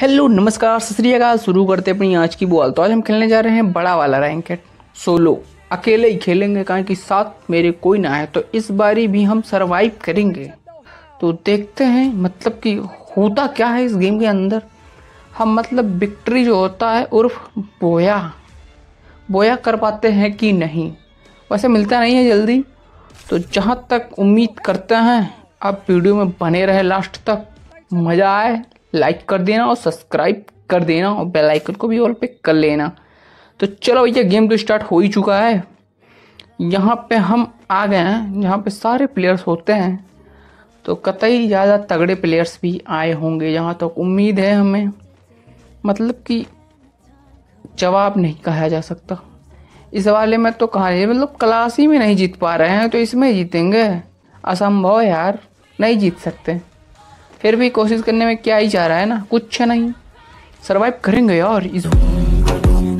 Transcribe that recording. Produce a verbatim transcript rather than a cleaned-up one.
Hello नमस्कार सत श्री अकाल। शुरू करते अपनी आज की बॉल। तो आज हम खेलने जा रहे हैं बड़ा वाला रैंकेड सोलो। अकेले ही खेलेंगे कारण कि साथ मेरे कोई ना है। तो इस बारी भी हम सरवाइव करेंगे। तो देखते हैं मतलब कि होता क्या है इस गेम के अंदर। हम मतलब विक्ट्री जो होता है उर्फ बोया बोया कर पाते हैं कि नहीं। वैसे मिलता नहीं है जल्दी, तो जहाँ तक उम्मीद करते हैं आप वीडियो में बने रहे लास्ट तक, मज़ा आए। लाइक कर देना और सब्सक्राइब कर देना और बेल आइकन को भी ऑल पे कर लेना। तो चलो भैया, गेम तो स्टार्ट हो ही चुका है। यहाँ पे हम आ गए हैं जहाँ पे सारे प्लेयर्स होते हैं। तो कतई ज़्यादा तगड़े प्लेयर्स भी आए होंगे जहाँ तक तो उम्मीद है हमें। मतलब कि जवाब नहीं कहा जा सकता इस वाले में। तो कहा मतलब क्लास ही में नहीं जीत पा रहे हैं तो इसमें जीतेंगे? असंभव यार, नहीं जीत सकते। फिर भी कोशिश करने में क्या ही जा रहा है ना, कुछ नहीं। सरवाइव करेंगे यार इस